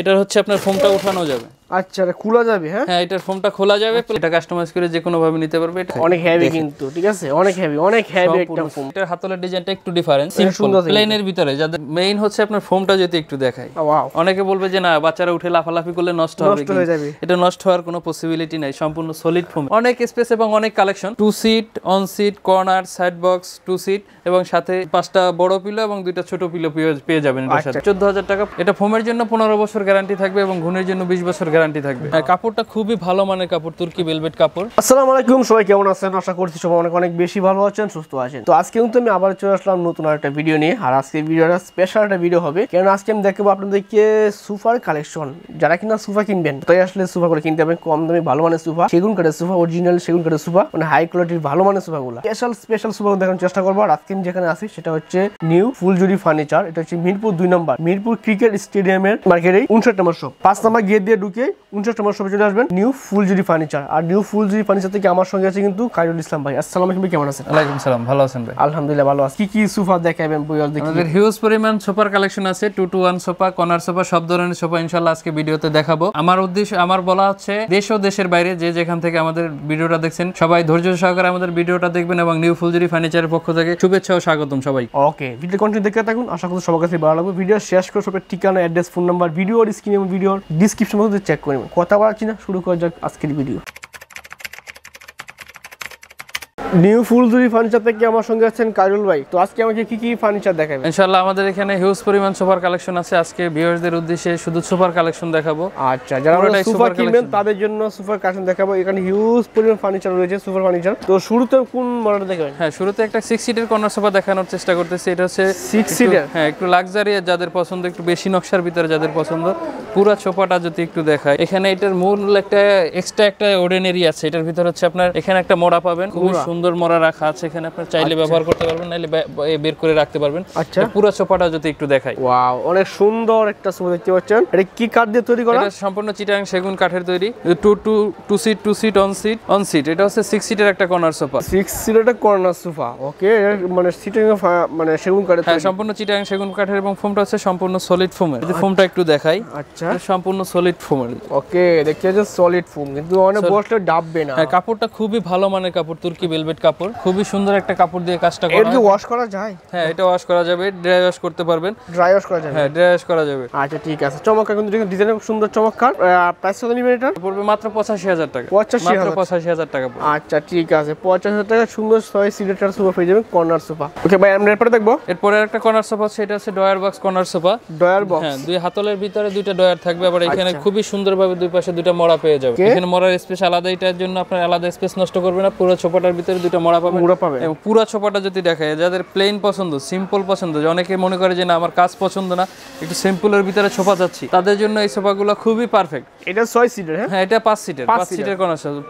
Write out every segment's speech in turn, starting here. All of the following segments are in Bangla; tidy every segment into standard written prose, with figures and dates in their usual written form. এটার হচ্ছে আপনার ফর্মটা ওঠানো যাবে। আচ্ছা, এটা খোলা যাবে। হ্যাঁ হ্যাঁ, এটার ফর্মটা খোলা যাবে। এটা কাস্টমাইজ করে যে কোনো ভাবে নিতে পারবে। এটা অনেক হেভি কিন্তু, ঠিক আছে, অনেক হেভি একটা ফর্ম। এটার হাতলের ডিজাইনটা একটু ডিফারেন্ট, সিম্পল প্লেনের ভিতরে। যাদের মেইন হচ্ছে আপনার ফর্মটা যদি একটু দেখাই, অনেকে বলবে যে না বাচ্চারা উঠে লাফালাফি করলে নষ্ট হয়ে যাবে। এটা নষ্ট হওয়ার কোনো পসিবিলিটি নাই, সম্পূর্ণ সলিড ফর্ম। অনেক স্পেস এবং অনেক collection, 2 seat, on seat, corner, side box, 2 seat এবং সাথে 5টা বড় পিলো এবং 2টা ছোট পিলো পেয়ে যাবেন। 14000 টাকা। এটা ফর্মের জন্য 15 বছর গ্যারান্টি থাকবে এবং ঘুনের জন্য 20 বছর গ্যারান্টি থাকবে। কাপড়টা খুবই ভালো মানের কাপড়, তুর্কি ভেলভেট কাপড়। আসসালামু আলাইকুম, সবাই কেমন আছেন? আশা করছি সবাই অনেক বেশি ভালো আছেন, সুস্থ আছেন। তো আজকে আমি আবার চলে আসলাম নতুন একটা ভিডিও নিয়ে। আর আজকে ভিডিওটা স্পেশাল একটা ভিডিও হবে, কারণ আজকে আমি দেখাবো আপনাদেরকে সোফার কালেকশন। যারা কিনা সোফা কিনবেন তাই আসলে সোফা করে কিনতে হবে কম দামে ভালো মানের সোফা, সেগুন কাঠের সোফা, অরিজিনাল সেগুন কাঠের সোফা, মানে হাই কোয়ালিটির ভালো মানের সোফাগুলো, স্পেশাল সোফাগুলো দেখানোর চেষ্টা করবো। আর আজকে আমি যেখানে আসি সেটা হচ্ছে নিউ ফুলজুরি ফার্নিচার। এটা হচ্ছে মিরপুর 2 নম্বর, মিরপুর ক্রিকেট স্টেডিয়ামের মার্কেটে 59 নম্বর শপ। 5 নম্বর গেট দিয়ে ঢুকে 59 নম্বর শপে চলে আসবেন, নিউ ফুলজুরি ফার্নিচার। আর নিউ ফুলজুরি ফার্নিচার থেকে আমার সঙ্গে আছে কিন্তু খায়রুল ইসলাম ভাই। আসসালামু আলাইকুম, কেমন আছেন? ওয়ালাইকুম সালাম, ভালো আছেন ভাই? আলহামদুলিল্লাহ ভালো আছি। কি সোফা দেখাবেন বইয়ার দেখি? আমাদের হিউজ পরিমাণ সোফার কালেকশন আছে, 2-1 সোফা, কর্নার সোফা, সব ধরনের সোফা ইনশাআল্লাহ আজকে ভিডিওতে দেখাবো। আমার উদ্দেশ্য, আমার বলা হচ্ছে দেশ ও দেশের বাইরে যে যেখান থেকে আমাদের ভিডিওটা দেখছেন সবাই ধৈর্য সহকারে আমাদের ভিডিওটা দেখবেন এবং নিউ ফুলজুরি ফার্নিচারের পক্ষ থেকে শুভেচ্ছা ও স্বাগতম সবাই। ওকে, ভিডিও কন্টিনিউ দেখতে থাকুন, আশা করি সবার কাছে ভালো লাগবে। ভিডিও শেষ করে সবার ঠিকানা, অ্যাড্রেস, ফোন নাম্বার ভিডিওর স্ক্রিনে এবং ভিডিওর ডিসক্রিপশন বক্সে চেক করে নেবেন। কথা বলছি না, শুরু করা যাক আজকের ভিডিও। নিউ ফুলজুরি ফার্নিচার থেকে আমার সঙ্গে আছেন খায়রুল ভাই। তো আজকে আমাকে কি কি ফার্নিচার দেখাবেন? ইনশাআল্লাহ আমাদের এখানে হিউজ পরিমাণ সোফার কালেকশন আছে। আজকে ভিউয়ারদের উদ্দেশ্যে শুধু সোফার কালেকশন দেখাবো। আচ্ছা, যারা সোফা কিনবেন তাদের জন্য সোফার কালেকশন দেখাবো। এখানে হিউজ পরিমাণ ফার্নিচার রয়েছে, সোফার ফার্নিচার। তো শুরুতে কোন মডেল দেখাবেন? হ্যাঁ, শুরুতে একটা 6 সিটের কর্নার সোফা দেখানোর চেষ্টা করতেছি। এটা হচ্ছে 6 সিটার, হ্যাঁ, একটু লাক্সারি যাদের পছন্দ, একটু বেশি নকশার ভিতরে যাদের পছন্দ। পুরো সোফাটা যদি একটু দেখায়, এখানে এটার মূল একটা এক্সট্রা একটা অর্ডিনারি আছে। এটার ভিতর হচ্ছে আপনার এখানে একটা মোড়া পাবেন, খুবই সুন্দর মোড়া রাখা আছে। এখানে আপনি চাইলে ব্যবহার করতে পারবেন, নাইলে বের করে রাখতে পারবেন। আচ্ছা, পুরো সোফাটা যদি একটু দেখাই। ওয়াও, অনেক সুন্দর একটা সোফা দেখতে পাচ্ছেন। এটা কি কাঠ দিয়ে তৈরি করা? এটা সম্পূর্ণ চিটাং সেগুন কাঠের তৈরি। 2 সিট, অন সিট। এটা হচ্ছে 6 সিটের একটা কর্নার সোফা, 6 সিটের একটা কর্নার সোফা। ওকে, মানে সিটিং মানে সেগুন কাঠের, হ্যাঁ, সম্পূর্ণ চিটাং সেগুন কাঠের এবং ফোমটা হচ্ছে সম্পূর্ণ সলিড ফোমের। এই ফোমটা একটু দেখাই। আচ্ছা, সম্পূর্ণ সলিড ফোমের। ওকে, দেখতে পাচ্ছেন সলিড ফোম, কিন্তু অনেক বসলে ডাববে না। কাপড়টা খুবই ভালো মানের কাপড়, তুর্কি ভেলভেট কাপড়। খুবই সুন্দর একটা কাপড় দিয়ে কাজটা করা। এটা ওয়াশ করা যায়? হ্যাঁ, এটা ওয়াশ করা যাবে, ড্রাই ওয়াশ করতে পারবেন। ড্রাই ওয়াশ করা যাবে? হ্যাঁ, ড্রাই ওয়াশ করা যাবে। আচ্ছা, ঠিক আছে, চমৎকার কিন্তু ডিজাইন খুব সুন্দর, চমৎকার। প্রাইস কত নিবেন? এটা পড়বে মাত্র 85000 টাকা। 85000 টাকা। আচ্ছা, ঠিক আছে, 85000 টাকা। সুন্দর 6 সিটার সোফা পেয়ে যাবেন, কর্নার সোফা। ওকে ভাই, আমরা এরপর দেখব। এরপর আরেকটা কর্নার সোফা আছে, এটা হচ্ছে drawer box corner sofa. Drawer box, হ্যাঁ, দুই হাতলের ভিতরে 2টা ডয়ার থাকবে। আবার এখানে খুবই সুন্দরভাবে দুই পাশে 2টা মোড়া পেয়ে যাবে। এখানে মোড়ার স্পেস আলাদা, এটার জন্য আপনার আলাদা স্পেস নষ্ট করবে না। পুরো ছোপাটার ভিতরে 2টা মোড়া পাবেন। এবং পুরো ছোপাটা যদি দেখায়, যাদের প্লেন পছন্দ, সিম্পল পছন্দ, অনেকে মনে করে যে না আমার কাজ পছন্দ না, একটু সিম্পলের ভিতরে সোফা যাচ্ছি, তাদের জন্য এই সোফাগুলো খুবই পারফেক্ট। এটা 6 সিটার, হ্যাঁ, এটা 5 সিটার, 5 সিটার কর্নার সোফা,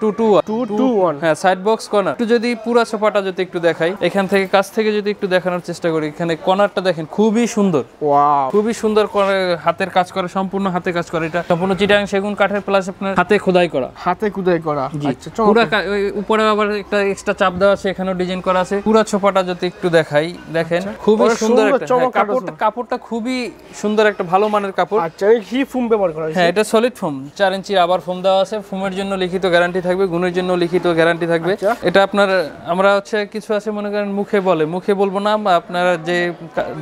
2-1, হ্যাঁ, সাইড বক্স কর্নার। একটু যদি পুরো ছোপাটা যদি একটু দেখাই, এখান থেকে কাছ থেকে যদি একটু দেখানোর চেষ্টা করি, এখানে কর্নারটা দেখেন খুবই সুন্দর। ওয়াও, খুবই সুন্দর হাতের কাজ করা, সম্পূর্ণ হাতে কাজ করা। এটা সম্পূর্ণ চিটাং সেগুন কাঠের, প্লাস আপনার হাতে খোদাই করা। হাতে খোদাই করা, আচ্ছা, পুরো উপরে আবার একটা এক্সট্রা চাপ দেওয়া আছে, এখানেও ডিজাইন করা আছে। পুরো ছোপাটা যদি একটু দেখাই, দেখেন খুবই সুন্দর একটা কাপড়টা খুবই সুন্দর, একটা ভালো মানের কাপড়। আচ্ছা, কি ফোম ব্যবহার করা হয়েছে? হ্যাঁ, এটা সলিড ফোম, 4 ইঞ্চি আবার ফোম দেওয়া আছে। ফোমের জন্য লিখিত গ্যারান্টি থাকবে, গুণের জন্য লিখিত গ্যারান্টি থাকবে। এটা আপনার আমরা হচ্ছে কিছু আছে মনে করেন মুখে বলবো না, আপনারা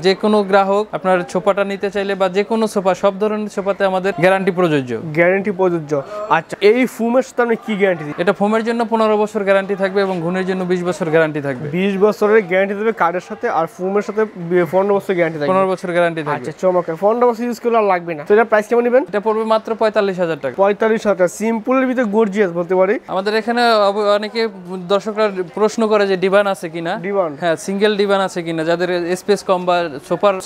যে কোনো গ্রাহক আপনার ছোপাটা নিতে চাইলে বা যে কোনো সোফা, সব ধরনের সোফাতে আমাদের গ্যারান্টি প্রযোজ্য। আচ্ছা, এই ফোমের সাথে কি গ্যারান্টি? এটা ফোমের জন্য 15 বছর গ্যারান্টি থাকবে এবং ঘুনের জন্য 20 বছর গ্যারান্টি থাকবে। 20 বছরের গ্যারান্টি থাকবে কাঠের সাথে, আর ফোমের সাথে 15 বছর গ্যারান্টি থাকবে। 15 বছর গ্যারান্টি থাকবে। আচ্ছা, চমৎকার। 15 বছর ইউজ করলে আর লাগবে না। তো এটা প্রাইস কেমন নেবেন? এটা পড়বে মাত্র 45000 টাকা। 45000 টাকা, সিম্পলের ভিতরে গর্জিয়াস বলতে পারি। আমাদের এখানে অনেকে দর্শকরা প্রশ্ন করে যে ডিভান আছে কিনা, হ্যাঁ, সিঙ্গেল ডিভান আছে কিনা, যাদের স্পেস কম বা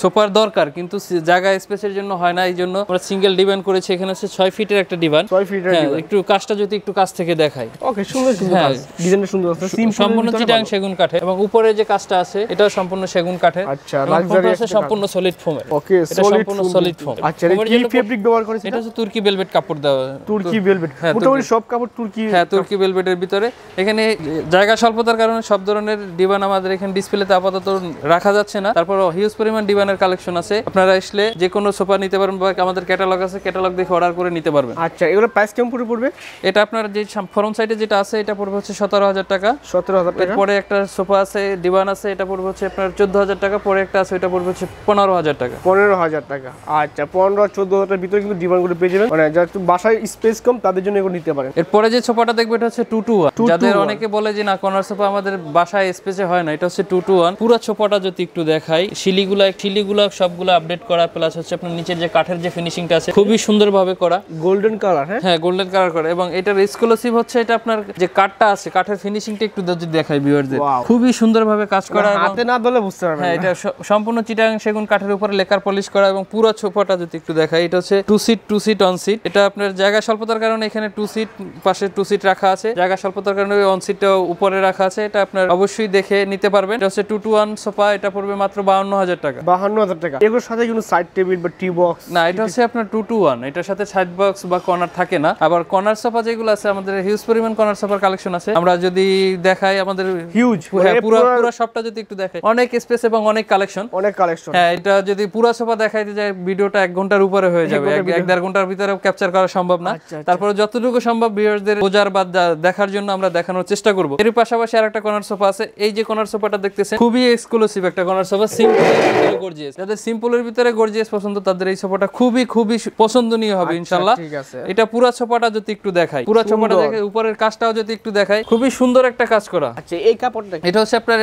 সোফার দরকার কিন্তু জায়গা স্পেসের জন্য হয় না, এই জন্য আমরা সিঙ্গেল ডিভান করেছি। এখানে আছে 6 ফিটের একটা ডিভান। 6 ফিটের, একটু কাজটা যদি একটু কাছ থেকে দেখাই। ওকে, সুন্দর ডিজাইনটা, সুন্দর আছে। সম্পূর্ণ চিটাং সেগুন কাঠে এবং উপরে যে কাজটা আছে এটা সম্পূর্ণ সেগুন কাঠে। আচ্ছা, লাক্সারি আছে, সম্পূর্ণ সলিড ফোম। ওকে, এটা সম্পূর্ণ সলিড ফোম। আচ্ছা, এর কি ফেব্রিক ব্যবহার করেছে? এটা হচ্ছে তুর্কি ভেলভেট কাপড় দেওয়া। তুর্কি ভেলভেট, মোটামুটি সব কাপড় তুর্কি। হ্যাঁ, তুর্কি ভেলভেটের ভিতরে এখানে জায়গা স্বল্পতার কারণে সব ধরনের ডিবান আমাদের এখানে ডিসপ্লেতে আপাতত রাখা যাচ্ছে না। তারপর হিউজ পরিমাণ ডিবানের কালেকশন আছে, আপনারা আসলে যে কোনো সোফা নিতে পারবেন বা আমাদের ক্যাটালগ আছে, ক্যাটালগ দেখে অর্ডার করে নিতে পারবেন। আচ্ছা, এগুলো প্রাইস কেমন পড়বে? এটা আপনার যে ফরম সাইডে যেটা আছে এটা পড়বে হচ্ছে 17000 টাকা। 17000 টাকা। এরপরে একটা সোফা আছে, ডিবান আছে, এটা পড়বে হচ্ছে আপনার 14000 টাকা। পরে একটা আছে এটা পড়বে হচ্ছে 15000 টাটাকা। 15000 টাকা। আচ্ছা, 15 14000 টাকার ভিতরে কিন্তু ডিবান গুলো পেয়ে যাবেন, মানে যারা একটু বাসায় স্পেস কম তাদের জন্য এগুলো নিতে পারেন। এরপরে যে সোফাটা দেখবেন এটা হচ্ছে 221, যাদের অনেকে বলে যে না কর্নার সোফা আমাদের বাসায় স্পেসে হয় না, এটা হচ্ছে 221। পুরো সোফাটা যদি একটু দেখাই, শিলিগুলা সবগুলো আপডেট করা, প্লাস হচ্ছে আপনার নিচের যে কাঠের যে ফিনিশিংটা আছে খুবই সুন্দরভাবে করা, গোল্ডেন কালার। হ্যাঁ, গোল্ডেন কালার করা। এবং এটার এক্সক্লুসিভ হচ্ছে এটা আপনার যে কাঠটা আছে, কাঠের ফিনিশিংটা একটু যদি দেখাই ভিউয়ারদের, খুবই সুন্দরভাবে কাজ করা, হাতে না ধরলে বুঝতে পারবেন। হ্যাঁ, এটা সম্পূর্ণ চিটাং সেগুন কাঠের উপরে লেকার পলিশ করা। এবং পুরো সোফাটা যদি একটু দেখাই, এটা হচ্ছে 2 সিট অন সিট। এটা আপনার জায়গা স্বল্পতার কারণে এখানে 2 সিট, পাশে 2 সিট রাখা আছে, জায়গা স্বল্পতার কারণে অন সিটটা উপরে রাখা আছে। এটা আপনার অবশ্যই দেখে নিতে পারবেন। এটা হচ্ছে 221 সোফা, এটা পড়বে মাত্র 52000 টাকা। 52000 টাকা। এর সাথে কোনো সাইড টেবিল বা টি বক্স না, এটা হচ্ছে আপনার 221, এটার সাথে সাইড বক্স বা কর্নার থাকে না। আবার কর্নার সোফা যেগুলো আছে আমাদের হিউজ পরিমাণ কর্নার সোফার কালেকশন আছে। আমরা যদি দেখাই আমাদের হিউজ, পুরো সবটা যদি একটু দেখাই, অনেক স্পেস এবং অনেক কালেকশন, অনেক কালেকশন। হ্যাঁ, এটা যদি পুরো সোফা দেখাইতে যায় ভিডিওটা 1 ঘন্টার উপরে হয়ে যাবে, 1.5 ঘন্টার ভিতরে ক্যাপচার করা সম্ভব না। তারপরে যতটুকু সম্ভব ভিউয়ারদের বোঝার বা দেখার জন্য আমরা দেখানোর চেষ্টা করব। এর পাশাপাশি আরেকটা কর্নার সোফা আছে, এই যে কর্নার সোফাটা দেখতেছেন খুবই এক্সক্লুসিভ একটা কর্নার সোফা, সিম্পল ভিতরে গর্জিয়াস। যাদের সিম্পলের ভিতরে গর্জিয়াস পছন্দ তাদের এই সোফাটা খুবই পছন্দনীয় হবে ইনশাআল্লাহ। এটা পুরো সোফাটা যদি একটু দেখাই, পুরো সোফাটা দেখে উপরের কাজটাও যদি একটু দেখাই, খুবই সুন্দর একটা কাজ করা। আচ্ছা, এই কাপড়টা এটা হচ্ছে আপনার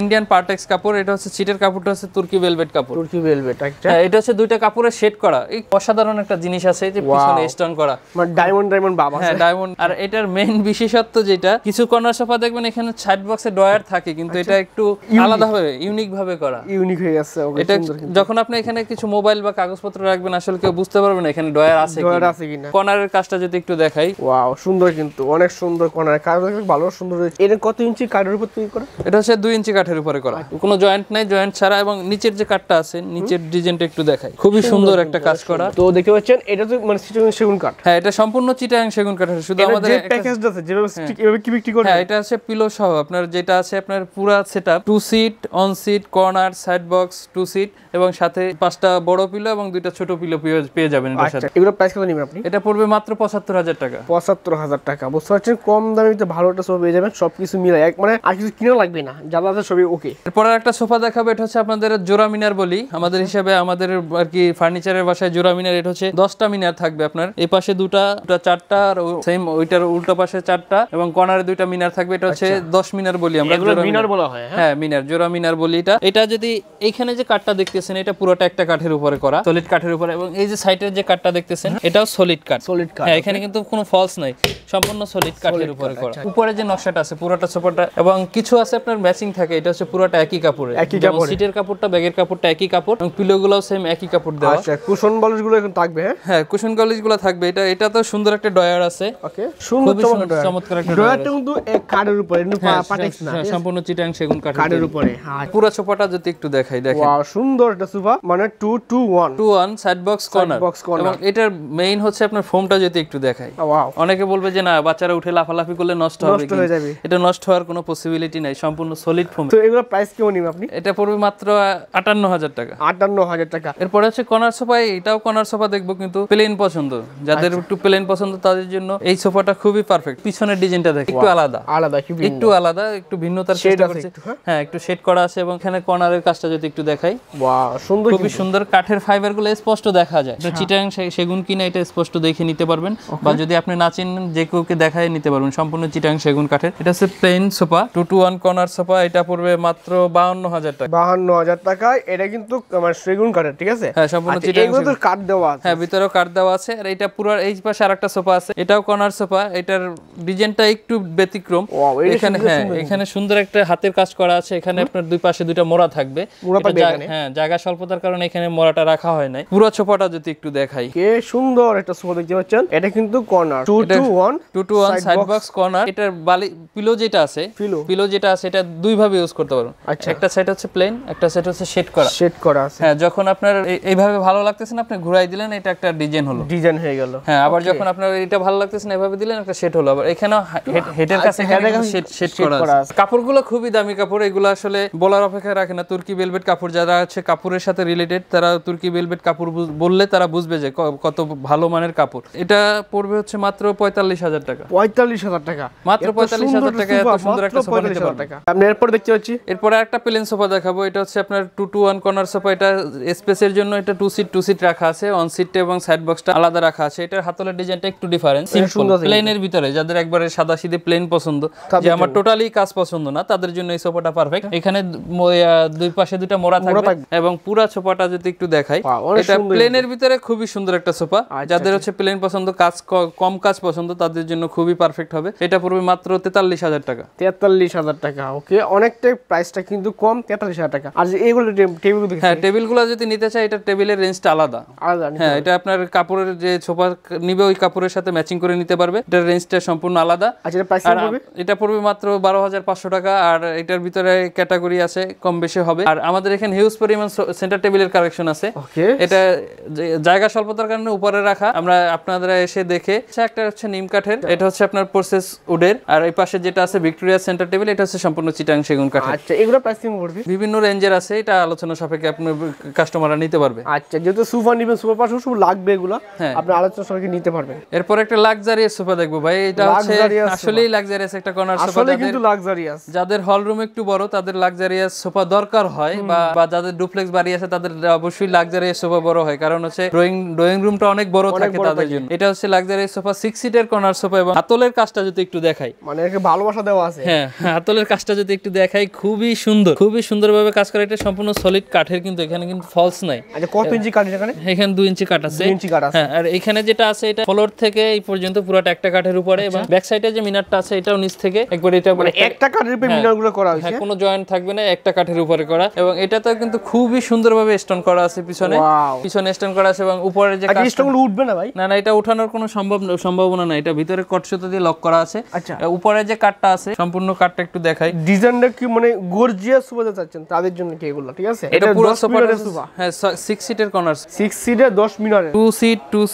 ইন্ডিয়ান পার্টেক্স কাপড়। এটা হচ্ছে সিটের কাপড়টা হচ্ছে তুর্কি ভেলভেট কাপড়, তুর্কি ভেলভেট। আচ্ছা, এটা হচ্ছে দুইটা কাপড়ে সেট করা, এই অসাধারণ একটা জিনিস আছে যে পিছনে স্টোন করা, মানে ডায়মন্ড বাবা। হ্যাঁ, ডায়মন্ড। আর এটার মেইন বিশেষত্ব যেটা, কিছু কর্নার সোফা দেখবেন এখানে সাইড বক্সে ডয়ার থাকে, কিন্তু এটা একটু আলাদা ভাবে ইউনিক ভাবে করা, ইউনিক হয়ে গেছে। এটা যখন আপনি এখানে কিছু মোবাইল বা কাগজপত্র রাখবেন আসলে কেউ বুঝতে পারবে না এখানে ডয়ার আছে কি, ডয়ার আছে কিনা। কর্নারের কাজটা যদি একটু দেখাই, ওয়াও সুন্দর, কিন্তু অনেক সুন্দর কর্নার কাজ, ভালো সুন্দর হয়েছে। এটা কত ইঞ্চি কাঠের উপর তৈরি করা? এটা হচ্ছে 2 ইঞ্চি কাঠের উপরে করা, কোনো জয়েন্ট নাই, জয়েন্ট ছাড়া। এবং নিচের যে কাঠটা আছে, নিচের ডিজাইনটা একটু দেখাই, খুবই সুন্দর একটা কাজ করা। তো দেখতে পাচ্ছেন এটা তো মানে চিটাং সেগুন কাঠ। হ্যাঁ, এটা সম্পূর্ণ চিটাং সেগুন কাঠ। শুধু আমাদের যে প্যাকেজটা আছে যেভাবে ঠিক এভাবে কি বিক্রি করে। হ্যাঁ, এটা আছে পিলো সহ আপনার যেটা আছে, আপনার পুরো setup 2 seat on seat, corner, side box, 2 seat এবং সাথে 5টা বড় পিলো এবং 2টা ছোট পিলো পেয়ে যাবেন এর সাথে। আচ্ছা, এগুলো প্রাইস কত নেবেন আপনি? এটা পড়বে মাত্র 75000 টাকা। 75000 টাকা, বুঝতে পারছেন, কম দামেতে ভালো একটা সোফা পেয়ে যাবেন, সবকিছু মিলে এক, মানে আর কিছু কিনা লাগবে না, যা আছে সবই ওকে। এরপর একটা সোফা দেখাবো, এটা হচ্ছে আপনাদের জোড়া মিনার বলি আমাদের হিসাবে, আমাদের আর কি ফার্নিচারের ভাষায় জোড়া মিনার। এটা হচ্ছে 10টা মিনার থাকবে আপনার, এই পাশে 2টা 4টা আর সেম ওইটার উল্টো পাশে 4টা এবং কর্নারে 2টা মিনার থাকবে। এটা হচ্ছে 10 মিনার বলি আমরা, মিনার বলা হয়। হ্যাঁ, মিনার, জোড়া মিনার বলি। এটা যদি এইখানে যে কাঠটা দেখতেছেন এটা পুরোটা একটা কাঠের উপরে করা, সলিড কাঠের উপরে। এবং এই যে সাইডের যে কাঠটা দেখতেছেন এটাও সলিড কাঠ, সলিড কাঠ। হ্যাঁ, এখানে কিন্তু কোনো ফলস নাই, সম্পূর্ণ সলিড কাঠের উপরে করা। উপরে যে নকশাটা আছে পুরোটা সোফাটা এবং কিছু আছে আপনার ম্যাচিং থাকে, এটা হচ্ছে পুরোটা একই কাপড়ে, সিটের কাপড়টা, ব্যাগের কাপড়টা একই কাপড় এবং পিলো গুলো সেম একই কাপড় দেওয়া। আচ্ছা, কুশন বালিশ গুলো এখন থাকবে। হ্যাঁ, কুশন বালিশ গুলো থাকবে। এটা তো সুন্দর একটা ডয়ার আছে। ওকে, সুন্দর চমৎকার একটা ডয়ার, কিন্তু এক কাঠের উপরে, পাটেক্স না, সম্পূর্ণ চিটাং সেগুন কাঠের উপরে। হ্যাঁ, পুরো সোফাটা যদি একটু দেখাই, দেখেন ওয়াও সুন্দর একটা সোফা, মানে 221 সাইড বক্স কর্নার। এবং এটার মেইন হচ্ছে আপনার ফোমটা যদি একটু দেখাই, ওয়াও অনেকে বলবে যে না বাচ্চারা উঠে লাফালাফি করলে নষ্ট হবে, এটা নষ্ট হওয়ার কোনো পসিবিলিটি নাই, সম্পূর্ণ সলিড ফোম। তো এগুলা প্রাইস কেমন নিবেন আপনি? এটা পড়বে মাত্র 58000 টাকা। 58000 টাকা। এরপর হচ্ছে কর্নার সোফা, এটাও কর্নার সোফা দেখবো, কিন্তু প্লেন পছন্দ, যাদের একটু প্লেন পছন্দ তাদের জন্য এই সোফাটা খুবই পারফেক্ট। পিছনের ডিজাইনটা দেখো একটু আলাদা, একটু ভিন্নতার চেষ্টা করছে। হ্যাঁ, একটু শেড করা আছে এবং এখানে কর্নারের কাজটা যদি একটু দেখাই, ওয়াও সুন্দর, খুবই সুন্দর। কাঠের ফাইবার গুলো স্পষ্ট দেখা যায়, এটা চিটাং সেগুন কিনা এটা স্পষ্ট দেখে নিতে পারবেন, বা যদি আপনি না চিনেন যে কেউকে দেখায় নিতে পারবেন, সম্পূর্ণ চিটাং সেগুন কাঠের। এটা হচ্ছে প্লেন সোফা 221 কর্নার সোফা, এটা পড়বে মাত্র 52000 টাকা। 52000 টাকা। এটা কিন্তু আমার সেগুন কাঠের, ঠিক আছে। হ্যাঁ, সম্পূর্ণ চিটাং সেগুন কাঠ দেওয়া আছে। হ্যাঁ, ভিতরেও কাঠ দেওয়া আছে। আর এটা পুরো এই পাশে আরেকটা সোফা আছে, এটাও কর্নার সোফা, এটার ডিজাইনটা একটু ব্যতিক্রম। এখানে হ্যাঁ, এখানে সুন্দর একটা হাতের কাজ করা আছে, এখানে আপনার দুই পাশে দুইটা মোড়া থাকবে। হ্যাঁ, জায়গা স্বল্পতার কারণে এখানে মোড়াটা রাখা হয় নাই। পুরো সোফাটা যদি একটু দেখাই, কি সুন্দর একটা সোফা দেখতে পাচ্ছেন। এটা কিন্তু কর্নার 221 সাইড বক্স কর্নার। এটার পিলো যেটা আছে পিলো যেটা আছে এটা দুই ভাবে ইউজ করতে পারো। একটা সেট হচ্ছে প্লেন, একটা সেট হচ্ছে শেড করা আছে। হ্যাঁ, যখন আপনার এইভাবে ভালো লাগতেছে না আপনি ঘুরাই দিলেন, এটা একটা ডিজাইন হলো, ডিজাইন হয়ে গেল। হ্যাঁ, আবার যখন আপনার এটা ভালো লাগতেছে না এভাবে দিলেন একটা শেড হলো। আবার এখানে হেডের কাছে শেড করা আছে। কাপড়গুলো খুবই দামি কাপড়, এগুলো আসলে বলার অপেক্ষা রাখে না। তুর্কি ভেলভেট কাপড় যারা আছে কাপড়ের সাথে রিলেটেড তারা তুর্কি ভেলভেট কাপড় বললে তারা বুঝবে যে কত ভালো মানের কাপড়। এটা পড়বে হচ্ছে মাত্র ৪৫,০০০ টাকা। ৪৫,০০০ টাকা মাত্র ৪৫,০০০ টাকা, এত সুন্দর একটা সোফা নিতে পারবেন। আমরা এরপর দেখতে যাচ্ছি, এরপর একটা প্লেন সোফা দেখাবো। এটা হচ্ছে আপনার 2-to-1 কর্নার সোফা। এটা স্পেসের জন্য এটা 2 সিট রাখা আছে, অন সিট এবং সাইড বক্সটা আলাদা রাখা আছে। এটার হাতলের ডিজাইনটা একটু ডিফারেন্ট, সুন্দর প্লেনের ভিতরে। যাদের একবারে সাদাসিধে প্লেন পছন্দ, যে আমার টোটালি কাজ পছন্দ না, তাদের জন্য এই সোফাটা পারফেক্ট। এখানে দুই পাশে দুইটা মোড়া থাকবে এবং পুরো সোফাটা যদি একটু দেখাই, এটা প্লেনের ভিতরে খুবই সুন্দর একটা সোফা। যাদের হচ্ছে প্লেন পছন্দ, কাজ কম কাজ পছন্দ, তাদের জন্য খুবই পারফেক্ট হবে। এটা পড়বে মাত্র ৪৩,০০০ টাকা। ৪৩,০০০ টাকা, ওকে, অনেকটাই প্রাইসটা কিন্তু কম, ৪৩,০০০ টাকা। আর এইগুলো টেবিল, হ্যাঁ টেবিলগুলো যদি নিতে চাই, এটা টেবিলের রেঞ্জটা আলাদা। হ্যাঁ, এটা আপনার কাপড়ের যে সোফা নিবে ওই কাপড়ের সাথে ম্যাচিং করে নিতে পারবে। এটার রেঞ্জটা সম্পূর্ণ আলাদা। আচ্ছা, এর প্রাইস হবে, এটা পড়বে মাত্র 12,500 টাকা। আর এটার ভিতরে ক্যাটাগরি আছে, কম বেশি হবে। আর আমাদের এখানে হিউজ পরিমাণ সেন্টার টেবিলের কালেকশন আছে। এটা জায়গা স্বল্পতার কারণে উপরে রাখা, আমরা আপনারা এসে দেখে। একটা হচ্ছে নিম কাঠের, এটা হচ্ছে আপনার প্রসেস উডের। আর এই পাশে যেটা আছে ভিক্টোরিয়া সেন্টার টেবিল, এটা হচ্ছে সম্পূর্ণ চিটাং সেগুন কাঠের। আচ্ছা, এগুলো প্রাইস কেমন পড়বে? বিভিন্ন রেঞ্জের আছে, এটা আলোচনা সাপেক্ষে আপনি কাস্টমাররা নিতে পারবে। আচ্ছা, যেহেতু সোফা নিবেন, সোফা পাশে সব লাগবে, এগুলো আপনি আলোচনা সাপেক্ষে নিতে পারবেন। এরপর একটা লাক্সারিয়াস সোফা দেখবো ভাই। এটা হচ্ছে আসলে লাক্সারিয়াস একটা কর্নার সোফা। আসলে কিন্তু লাক্সারিয়াস, যাদের হল রুম একটু বড় তাদের লাক্সারিয়াস সোফা দরকার হয়, বা যাদের ডুপ্লেক্স বাড়ি আছে তাদের অবশ্যই লাক্সারিয়াস সোফা বড় হয়, কারণ হচ্ছে ড্রয়িং রুমটা অনেক বড় থাকে তাদের জন্য। এটা হচ্ছে লাক্সারিয়াস সোফা, 6 সিটের কর্নার সোফা। এবং হাতলের কাজটা যদি একটু দেখাই, মানে এর ভালোবাসা দেওয়া আছে। হ্যাঁ, হাতলের কাজটা যদি একটু দেখাই, খুবই সুন্দরভাবে কাজ করা। এটা সম্পূর্ণ সলিড কাঠের, কিন্তু এখানে কিন্তু ফলস নাই। আচ্ছা, কত ইঞ্চি কাঠ এখানে? এখানে 2 ইঞ্চি কাঠ আছে। হ্যাঁ, আর এখানে যেটা আছে এটা ফ্লোর থেকে এই পর্যন্ত পুরোটা একটা কাঠের উপরে, এবং ব্যাক সাইডে যে মিনারটা আছে এটাও নিচ থেকে একবার এটা মানে একটা কাঠের উপরে মিনারগুলো করা হয়েছে। হ্যাঁ, কোনো জয়েন্ট থাকবে না, একটা কাঠের উপরে করা। এবং এটাতে কিন্তু খুবই সুন্দরভাবে স্টোন করা আছে, পিছনে স্টোন করা আছে। এবং উপরে যে কাঠটা, স্টোনগুলো উঠবে না ভাই? না না, এটা ওঠানোর কোনো সম্ভাবনা নাই, এটা ভিতরে কটসুতা দিয়ে লক করা আছে। আচ্ছা, উপরে যে কাঠটা আছে, সম্পূর্ণ কাঠটা একটু দেখাই। ডিজাইনটা কি মানে গর্জিয়াস সোফা চাচ্ছেন তাদের জন্য কি এগুলো? ঠিক আছে, এটা পুরো সোফা। হ্যাঁ, 6 সিটের কর্নার, 6 সিটে 10 মিনারে, 2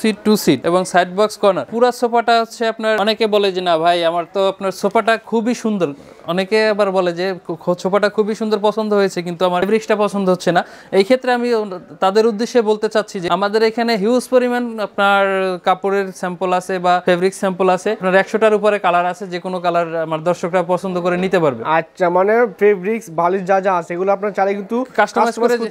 সিট এবং সাইড বক্স কর্নার। পুরো সোফাটা হচ্ছে আপনার, অনেকে বলে যে না ভাই আমার তো আপনার সোফাটা খুবই সুন্দর, অনেকে আবার বলে যে সোফাটা খুবই সুন্দর পছন্দ হয়েছে কিন্তু আমার ফেব্রিক্সটা পছন্দ হচ্ছে না। এই ক্ষেত্রে আমি তাদের উদ্দেশ্যে বলতে চাচ্ছি যে আমাদের এখানে হিউজ পরিমাণ আপনার কাপড়ের স্যাম্পল আছে বা ফেব্রিক স্যাম্পল আছে। আপনার 100টার উপরে কালার আছে, যে কোনো কালার আমার দর্শকরা পছন্দ করে নিতে পারবে। আচ্ছা, মানে ফেব্রিক্স বালিশ যা যা আছে এগুলো আপনারা চাইলে কিন্তু কাস্টমাইজ করে যে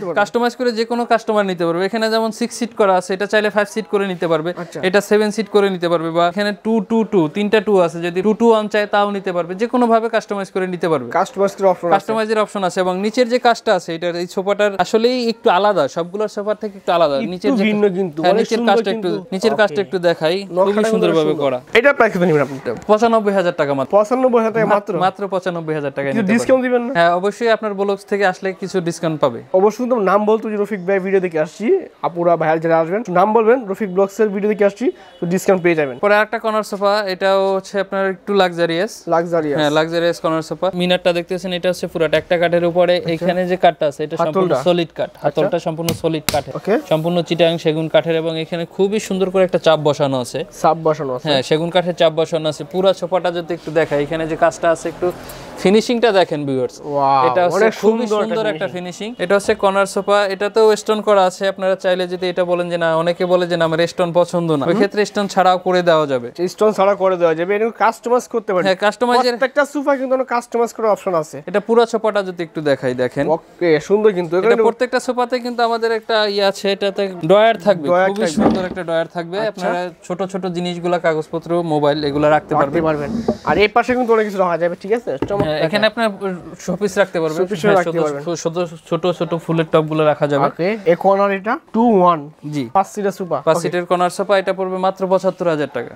কোনো কাস্টমার নিতে পারবে। এখানে যেমন 6 সিট করা আছে, এটা চাইলে 5 সিট করে নিতে পারবে, এটা 7 সিট করে নিতে পারবে, বা এখানে 2-2-2 তিনটা 2 আছে, যদি 2-1 চায় তাও নিতে পারবে। যে কোনো ভাবে কাস্টমাইজ করে নিতে পারবে, কাস্টমাইজের অপশন আছে। এবং নিচের যে কাজটা আছে, এটা এই সোফাটার আসলেই একটু আলাদা, সবগুলো সোফার থেকে একটু আলাদা। নিচের যে নিচের কাজটা একটু দেখাই, খুব সুন্দরভাবে করা। এটা প্রাইস কত নিবেন আপনি? 95,000 টাকা মাত্র। 95,000 টাকা মাত্র 95,000 টাকা। কিছু ডিসকাউন্ট দিবেন না? হ্যাঁ, অবশ্যই আপনার ব্লগস থেকে আসলে কিছু ডিসকাউন্ট পাবে। অবশ্যই, তো নাম বলতো যে রফিক ভাই ভিডিও দেখে আসছি, আপুরা ভাইয়ার যারা আসবেন নাম বলবেন রফিক ব্লগস এর ভিডিও দেখে আসছি, তো ডিসকাউন্ট পেয়ে যাবেন। পরে আরেকটা কর্নার সোফা, এটাও হচ্ছে আপনার একটু লাক্সারিয়াস। হ্যাঁ, লাক্সারিয়াস কর্নার সোফা। মিনারটা দেখতেছেন, এটা হচ্ছে পুরোটা একটা কাঠের উপরে। এখানে যে কাঠটা আছে এটা সম্পূর্ণ সলিড কাঠ, হাতলটা সম্পূর্ণ সলিড কাঠের, সম্পূর্ণ চিটাং সেগুন কাঠের। এবং এখানে খুবই সুন্দর করে একটা চাপ বসানো আছে। হ্যাঁ, সেগুন কাঠের চাপ বসানো আছে। পুরো সোফাটা যদি একটু দেখাই, এখানে যে কাজটা আছে একটু ফিনিশিংটা দেখেন ভিউয়ার্স, এটা হচ্ছে খুবই সুন্দর একটা ফিনিশিং। এটা হচ্ছে কর্নার সোফা, এটাতেও স্টোন করা আছে। আপনারা চাইলে যদি এটা বলেন যে না, অনেকে বলে যে না আমার স্টোন পছন্দ না, ওই ক্ষেত্রে স্টোন ছাড়াও করে দেওয়া যাবে। স্টোন ছাড়া করে দেওয়া যাবে, এটা কাস্টমাইজ করতে পারবেন। হ্যাঁ, কাস্টমাইজের একটা সোফা কিন্তু অনেক কাস্টমাইজ করার অপশন আছে। এটা পুরো সোফাটা যদি একটু দেখাই, দেখেন ওকে সুন্দর। কিন্তু এটা প্রত্যেকটা সোফাতে কিন্তু আমাদের একটা ই আছে, এটাতে ড্রয়ার থাকবে, খুবই সুন্দর একটা ড্রয়ার থাকবে। আপনারা ছোট ছোট জিনিসগুলো, কাগজপত্র, মোবাইল এগুলো রাখতে পারবেন। আর এই পাশে কিন্তু অনেক কিছু রাখা যাবে। ঠিক আছে, এখানে আপনার শোপিস রাখতে পারবেন, ছোট ছোট ফুলের টপগুলো রাখা যাবে। এই কর্নার, এটা 2-1, জি, 5 সিটের সোফা, 5 সিটের কর্নার সোফা। এটা পড়বে মাত্র 75,000 টাকা।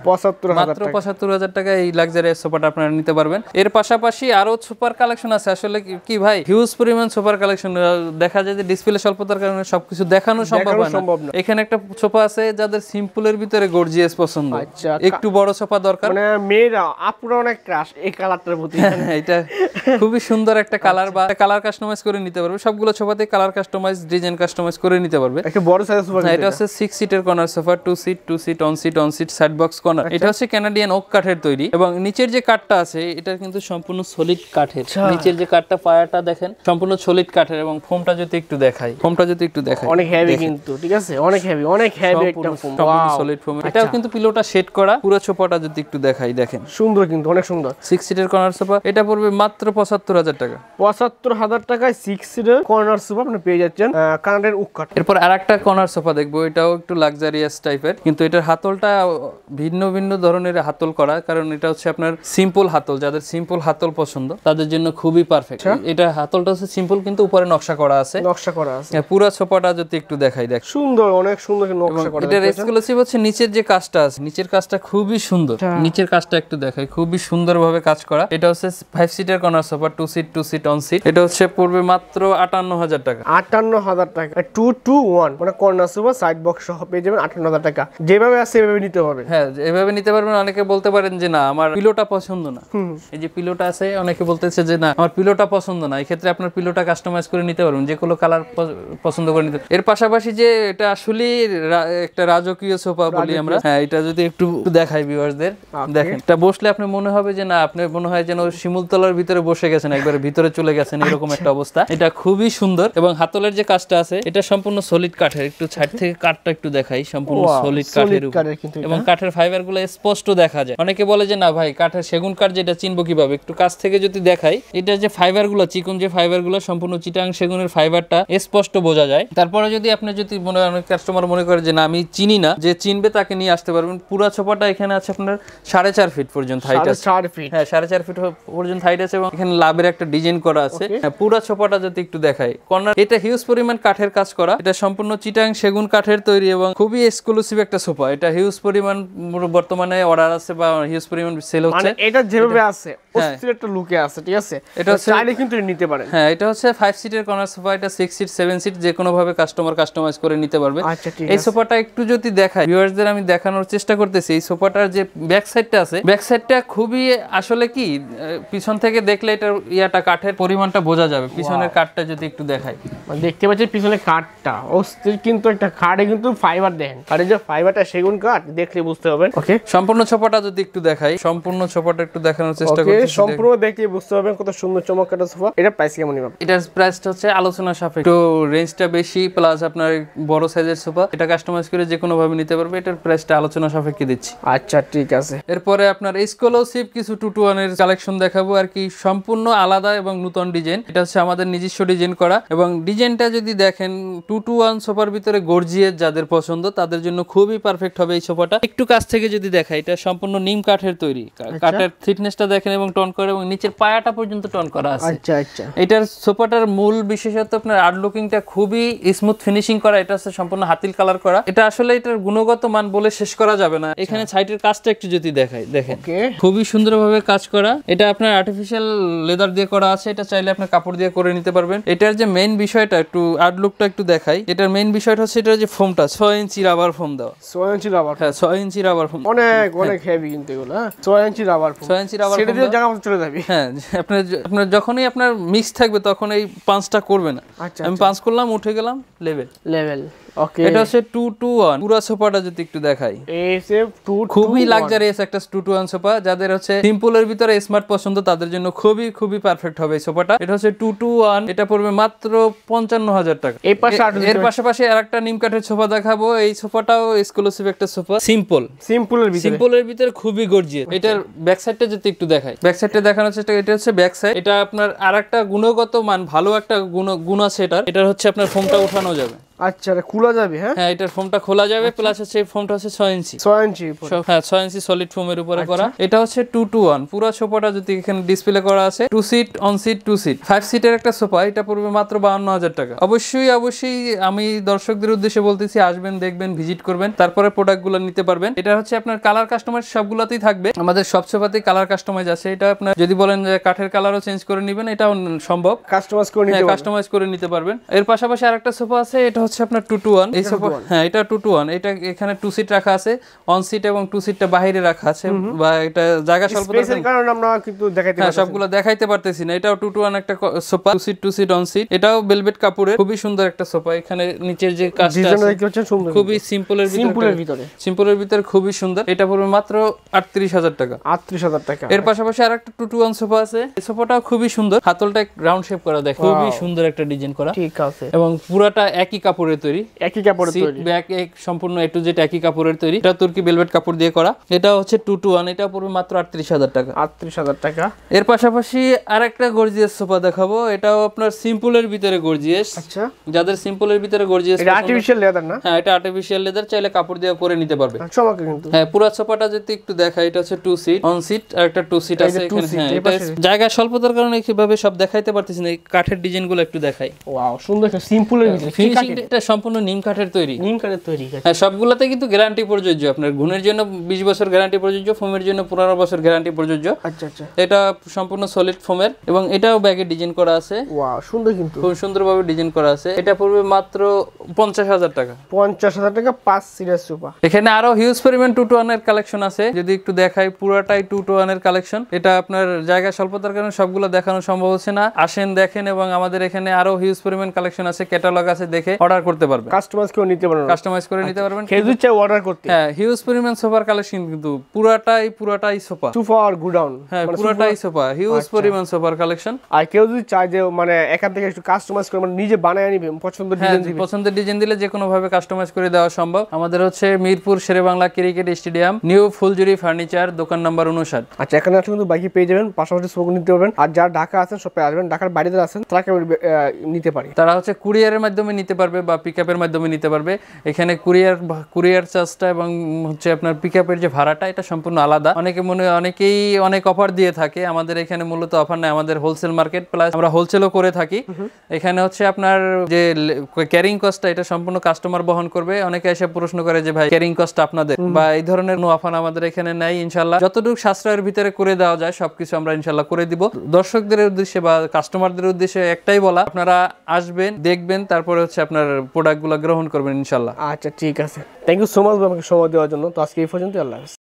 মাত্র 75,000 টাকা এই লাক্সারিয়াস সোফাটা আপনারা নিতে পারবেন। এর পাশাপাশি আরো সোফার কালেকশন আছে। আসলে কি ভাই, হিউজ পরিমাণ সোফার কালেকশন। দেখা যায় যে ডিসপ্লে স্বল্পতার কারণে সবকিছু দেখানো সম্ভব হয় না। এখানে একটা সোফা আছে যাদের সিম্পলের ভিতরে গর্জিয়াস পছন্দ, একটু বড় সোফা দরকার, মানে মেয়েরা আপুরা অনেক এই কালারটার প্রতি, এটা খুবই সুন্দর একটা কালার, বা কালার কাস্টমাইজ করে নিতে পারবে সবগুলো সোফাতে, কালার কাস্টমাইজ ডিজাইন কাস্টমাইজ করে নিতে পারবে। একটা বড় সাইজ সোফা, এটা হচ্ছে 6 সিটের corner sofa, 2 seat on seat side box corner. এটা হচ্ছে কানাডিয়ান ওক কাঠের তৈরি, এবং নিচের যে কাঠটা আছে এটা কিন্তু সম্পূর্ণ সলিড কাঠের। নিচের যে কাঠটা পায়াটা দেখেন সম্পূর্ণ সলিড কাঠের, এবং ফোমটা যদি একটু দেখাই, অনেক হেভি কিন্তু, ঠিক আছে, অনেক হেভি একটা ফোম, সলিড ফোম। এটাও কিন্তু পিলোটা সেট করা, পুরো সোফাটা যদি একটু দেখাই দেখেন সুন্দর কিন্তু, অনেক সুন্দর। 6 সিটের কর্নার সোফা এটা পড়বে মাত্র ৭৫,০০০ টাকা। ৭৫,০০০ টাকায় 6 সিটের কর্নার সোফা আপনি পেয়ে যাচ্ছেন কানাডার ওক কাঠ। এরপর আরেকটা কর্নার সোফা দেখবো, এটাও একটু লাক্সারিয়াস টাইপের, কিন্তু এটার হাতলটা ভিন্ন ভিন্ন ধরনের হাতল করা, কারণ এটা হচ্ছে আপনার সিম্পল হাতল, যাদের সিম্পল হাতল পছন্দ তাদের জন্য খুবই পারফেক্ট। এটা হাতলটা হচ্ছে সিম্পল, কিন্তু উপরে নকশা করা আছে, পুরো সোফাটা যদি একটু দেখাই দেখ সুন্দর, অনেক সুন্দর নকশা করা। এটা এক্সক্লুসিভ হচ্ছে নিচের যে কাজটা আছে, নিচের কাজটা খুবই সুন্দর, নিচের কাজটা একটু দেখাই, খুবই সুন্দরভাবে কাজ করা। এটা হচ্ছে 5 সিটের corner sofa, 2 seat on seat. এটা হচ্ছে পড়বে মাত্র ৫৮,০০০ টাকা। ৫৮,০০০ টাকা 2-1 মানে কর্নার সোফা সাইড বক্স সহ পেয়ে যাবেন ৫৮,০০০ টাকা। যেভাবে আছে এভাবে নিতে পারবেন, হ্যাঁ এভাবে নিতে পারবেন। অনেকে বলতে পারেন যে না আমার পিলোটা পছন্দ না, এই যে পিলোটা আছে, অনেকে বলতেছে যে না আমার পিলোটা পছন্দ না, এই ক্ষেত্রে আপনার পিলোটা কাস্টমাইজ করে নিতে পারবেন, যে কোনো কালার পছন্দ করে নিতে। এর পাশাপাশি যে এটা আসলে একটা রাজকীয় সোফা বলি আমরা, হ্যাঁ এটা যদি একটু দেখাই ভিউয়ারদের, দেখেন এটা বসলে আপনি মনে হবে যে না আপনি মনে হয় যেন শিমুলতলার ভিতরে বসে গেছেন, একবারে ভিতরে চলে গেছেন এরকম একটা অবস্থা। এটা খুবই সুন্দর, এবং হাতলের যে কাজটা আছে এটা সম্পূর্ণ সলিড কাঠের। একটু সাইড থেকে কাঠটা একটু দেখাই, সম্পূর্ণ সলিড কাঠের উপর, এবং কাঠের ফাইবার গুলো স্পষ্ট দেখা যায়। অনেকে বলে যে না ভাই কাঠের সেগুন কাঠ যেটা চিনবো কিভাবে, একটু কাছ থেকে যদি দেখাই এটা যে ফাইবার গুলো চিকন, যে ফাইবার গুলো সম্পূর্ণ চিটাং সেগুনের ফাইবারটা স্পষ্ট বোঝা যায়। তারপরে যদি আপনি যদি অনেক কাস্টমার মনে করে যে না আমি চিনি না, যে চিনবে তাকে নিয়ে আসতে পারবেন। পুরো সোফাটা এখানে আছে আপনার ৪.৫ ফিট পর্যন্ত হাইট আছে, ৪.৫ ফিট, হ্যাঁ ৪.৫ ফিট পর্যন্ত হাইট আছে, এবং এখানে লাভের একটা ডিজাইন করা আছে। পুরো সোফাটা যদি একটু দেখাই কর্নার, এটা হিউজ পরিমাণ কাঠের কাজ করা, এটা সম্পূর্ণ চিটাং সেগুন কাঠের তৈরি, এবং খুবই এক্সক্লুসিভ একটা সোফা। এটা হিউজ পরিমাণ বর্তমানে অর্ডার আছে, বা হিউজ পরিমাণ সেল হচ্ছে। এটা যেভাবে আছে অস্থির একটা লুকে আছে, ঠিক আছে, এটা চাইলে কিন্তু নিতে পারেন। হ্যাঁ এটা হচ্ছে 5 সিটের কর্নার সোফা, এটা 6 সিট 7 সিট যে কোনো ভাবে কাস্টমার কাস্টমাইজ করে নিতে পারবে। এই সোফাটা একটু যদি দেখাই ভিউয়ারদের, আমি দেখানোর চেষ্টা করতেছি। এই সোফাটার যে ব্যাক সাইডটা আছে, ব্যাক সাইডটা খুবই আসলে কি পিছন থেকে দেখলে এটা ইয়াটা কাঠের পরিমাণটা বোঝা যাবে। পিছনের কাঠটা যদি একটু দেখাই, দেখতে পাচ্ছেন পিছনের কাঠটা অস্থির কিন্তু, একটা কাঠে কিন্তু ফাইবার দেন, আর এই যে ফাইবারটা সেগুন কাঠ দেখলে বুঝতে পারবেন। ওকে সম্পূর্ণ সোফাটা যদি একটু দেখাই, সম্পূর্ণ সোফাটা একটু দেখানোর চেষ্টা করছি, সম্পূর্ণ দেখলে বুঝতে পারবেন কত সুন্দর চমৎকার সোফা। এটা প্রাইস কেমন হবে? এটার প্রাইসটা হচ্ছে আলোচনা সাপেক্ষ, তো রেঞ্জটা বেশি, প্লাস আপনার বড় সাইজের সোফা, এটা কাস্টমাইজ করে যে কোনো ভাবে নিতে পারবে। এটার প্রাইসটা আলোচনা সাপেক্ষে দিচ্ছি। আচ্ছা ঠিক আছে, এরপরে আপনার এক্সক্লুসিভ কিছু 2-1 এর কালেকশন দেখাবো আর কি, সম্পূর্ণ আলাদা এবং নতুন ডিজাইন। এটা হচ্ছে আমাদের নিজস্ব ডিজাইন করা, এবং ডিজাইনটা যদি দেখেন 2-1 সোফার ভিতরে গর্জিয়াস যাদের পছন্দ তাদের জন্য খুবই পারফেক্ট হবে এই সোফাটা। একটু কাছ থেকে যদি দেখা, এটা সম্পূর্ণ নিম কাঠের তৈরি, কাঠের থিকনেসটা দেখেন এবং টন করা, এবং নিচের পায়াটা পর্যন্ত টন করা আছে। আচ্ছা আচ্ছা, এটার সোফাটার মূল বিশেষত্ব আপনার আউটলুকিংটা খুবই স্মুথ ফিনিশিং করা, এটা হচ্ছে সম্পূর্ণ হাতিল কালার করা। এটা আসলে এটার গুণগত মান বলে শেষ করা যাবে না। এখানে সাইডের কাজটা একটু যদি দেখাই, দেখেন খুবই সুন্দরভাবে কাজ করা, এটা আপনার আর্টিফিশিয়াল লেদার দিয়ে করা আছে, এটা চাইলে আপনার কাপড় দিয়ে করে নিতে পারবেন। এটার যে মেইন বিষয়টা, একটু আউটলুকটা একটু দেখাই, এটার মেইন বিষয়টা হচ্ছে এটার যে ফোমটা ৬ ইঞ্চি রাবার ফোম দেওয়া, ৬ ইঞ্চি রাবার, হ্যাঁ ৬ ইঞ্চি রাবার ফোম, অনেক অনেক হেভি কিন্তু এগুলো, ৬ inch rubber foam, ৬ inch rubber foam দিয়ে জায়গা চলে যাবে। হ্যাঁ আপনার যখনই আপনার মিক্স থাকবে তখন এই পাঁচটা করবে না, আমি পাঁচ করলাম উঠে গেলাম লেভেল। ওকে এটা হচ্ছে 2-1, পুরো সোফাটা যদি একটু দেখাই, খুবই লাক্সারিয়াস একটা 2-1 সোফা। যাদের হচ্ছে সিম্পলের ভিতরে স্মার্ট পছন্দ তাদের জন্য খুবই খুবই পারফেক্ট হবে এই সোফাটা। এটা হচ্ছে 2-1, এটা পড়বে মাত্র ৫৫,০০০ টাকা। এর পাশাপাশি আরেকটা নিম কাঠের সোফা দেখাবো, এই সোফাটাও এক্সক্লুসিভ একটা সোফা, সিম্পলের ভিতরে খুবই গর্জিয়াস। এটার ব্যাক সাইডটা যদি একটু দেখাই, ব্যাক সাইডটা দেখানোর চেষ্টা, এটা হচ্ছে ব্যাক সাইড। এটা আপনার আরেকটা গুণগত মান ভালো একটা গুণ আছে এটার, এটা হচ্ছে আপনার ফোমটা ওঠানো যাবে। আচ্ছা এটা খোলা যাবে, হ্যাঁ হ্যাঁ এটার ফোমটা খোলা যাবে, প্লাস হচ্ছে এই ফোমটা হচ্ছে ৬ ইঞ্চি, ৬ ইঞ্চি, হ্যাঁ ৬ ইঞ্চি সলিড ফোমের উপরে করা। এটা হচ্ছে 2-1, পুরো সোফাটা যদি এখানে ডিসপ্লে করা আছে, 2 সিট অন সিট 2 সিট 5 সিটের একটা সোফা, এটা পড়বে মাত্র ৫২,০০০ টাকা। অবশ্যই আমি দর্শকদের উদ্দেশ্যে বলতেছি, আসবেন দেখবেন ভিজিট করবেন, তারপরে প্রোডাক্টগুলো নিতে পারবেন। এটা হচ্ছে আপনার কালার কাস্টমাইজ সবগুলোতেই থাকবে, আমাদের সব সোফাতেই কালার কাস্টমাইজ আছে। এটা আপনার যদি বলেন যে কাঠের কালারও চেঞ্জ করে নেবেন, এটাও সম্ভব, কাস্টমাইজ করে নিতে পারবেন। এর পাশাপাশি আরেকটা সোফা আছে, এটা হচ্ছে আপনার 221 এই সাপোর্ট হ্যাঁ এটা 221 এটা এখানে 2 সিট রাখা আছে অন সিট এবং 2 সিটটা বাইরে রাখা আছে বা এটা জায়গা স্বল্পতার কারণে আমরা কিন্তু দেখাইতে পারছি না সবগুলো দেখাইতে পারতেছি না এটাও 221 একটা সোফা 2 সিট অন সিট এটাও ভেলভেট কাপড়ের খুবই সুন্দর একটা সোফা এখানে নিচের যে কাজটা আছে খুবই সিম্পলের ভিতরে খুবই সুন্দর এটা পড়বে মাত্র 38000 টাকা 38000 টাকা এর পাশাপাশি আরেকটা 221 সোফা আছে এই সোফাটা খুবই সুন্দর হাতলটা রাউন্ড শেপ করা দেখো খুবই সুন্দর একটা ডিজাইন করা ঠিক আছে এবং পুরাটা একই কাপড়ের তৈরি ব্যাক এক সম্পূর্ণ এ টু জেড একই কাপড়ের তৈরি এটা তুর্কি ভেলভেট কাপড় দিয়ে করা এটা হচ্ছে 221 এটা পড়বে মাত্র 38000 টাকা 38000 টাকা এর পাশাপাশি আরেকটা গর্জিয়াস সোফা দেখাবো এটাও আপনার সিম্পলের ভিতরে গর্জিয়াস আচ্ছা যাদের সিম্পলের ভিতরে গর্জিয়াস এটা আর্টিফিশিয়াল লেদার না হ্যাঁ এটা আর্টিফিশিয়াল লেদার চাইলে কাপড় দিয়ে করে নিতে পারবে সবাকে কিন্তু হ্যাঁ পুরো সোফাটা যদি একটু দেখা এটা হচ্ছে 2 সিট অন সিট আর একটা 2 সিট আছে এখানে হ্যাঁ এটা জায়গা স্বল্পতার কারণে কিভাবে সব দেখাইতে পারতেছি না এই কাঠের ডিজাইনগুলো একটু দেখাই ওয়াও সুন্দর একটা সিম্পলের ভিতরে ফিনিশিংটা এটা সম্পূর্ণ নিম কাঠের তৈরি হ্যাঁ সবগুলোতে কিন্তু গ্যারান্টি প্রযোজ্য আপনার গুণের জন্য 20 বছর গ্যারান্টি প্রযোজ্য ফোমের জন্য 15 বছর গ্যারান্টি প্রযোজ্য আচ্ছা আচ্ছা এটা সম্পূর্ণ সলিড ফোমের এবং এটাও ব্যাগে ডিজাইন করা আছে ওয়াও সুন্দর কিন্তু খুব সুন্দরভাবে ডিজাইন করা আছে এটা পড়বে মাত্র 50000 টাকা 50000 টাকা 5 সিরিজ সোফা এখানে আরো হিউজ পরিমাণ 221 এর কালেকশন আছে যদি একটু দেখাই পুরাটাই 221 এর কালেকশন এটা আপনার জায়গা স্বল্পতার কারণে সবগুলো দেখানো সম্ভব হচ্ছে না আসেন দেখেন এবং আমাদের এখানে আরো হিউজ পরিমাণ কালেকশন আছে ক্যাটালগ আছে দেখে অর্ডার করতে পারবেন কাস্টমাইজ করে নিতে পারবেন কাস্টমাইজ করে নিতে পারবেন কেউ চাই অর্ডার করতে হ্যাঁ হিউজ পরিমাণ সোফার কালেকশন কিন্তু পুরাটাই সোফা আর গোডাউন হ্যাঁ পুরাটাই সোফা হিউজ পরিমাণ সোফার কালেকশন আর কেউ যদি চায় যে মানে এখান থেকে একটু কাস্টমাইজ করে মানে নিজে বানায় নেবেন পছন্দের ডিজাইন দিলে যে কোনো ভাবে কাস্টমাইজ করে দেওয়া সম্ভব আমাদের হচ্ছে Mirpur Sher-e-Bangla cricket stadium new Fuljuri furniture দোকান নাম্বার 59 আচ্ছা এখানে আপনি কিন্তু বাইকি পেয়ে যাবেন পাশাপাশি সোফা নিতে পারবেন আর যারা ঢাকা আছেন সবাই আসবেন ঢাকার বাইরে যারা আছেন তারা কেবল নিতে পারে তারা হচ্ছে কুরিয়ারের মাধ্যমে নিতে পারবে বা পিকআপের মাধ্যমে নিতে পারবে এখানে কুরিয়ার চার্জটা এবং হচ্ছে আপনার পিকআপের যে ভাড়াটা এটা সম্পূর্ণ আলাদা অনেকেই অনেক অফার দিয়ে থাকে আমাদের এখানে মূলত অফার নাই আমাদের হোলসেল মার্কেট প্লাস আমরা হোলসেলও করে থাকি এখানে হচ্ছে আপনার যে ক্যারিং কস্টটা এটা সম্পূর্ণ কাস্টমার বহন করবে অনেকে এসে প্রশ্ন করে যে ভাই ক্যারিং কস্ট আপনাদের বা এই ধরনের নো অফার আমাদের এখানে নাই ইনশাআল্লাহ যতটুকু সাশ্রয়ের ভিতরে করে দেওয়া যায় সবকিছু আমরা ইনশাআল্লাহ করে দিব দর্শকদের উদ্দেশ্যে বা কাস্টমারদের উদ্দেশ্যে একটাই বলা আপনারা আসবেন দেখবেন তারপরে হচ্ছে আপনার প্রোডাক্টগুলো গ্রহণ করবেন ইনশাআল্লাহ আচ্ছা ঠিক আছে থ্যাংক ইউ সো মাচ আমাকে সময় দেওয়ার জন্য তো আজকে এই পর্যন্ত আল্লাহ হাফেজ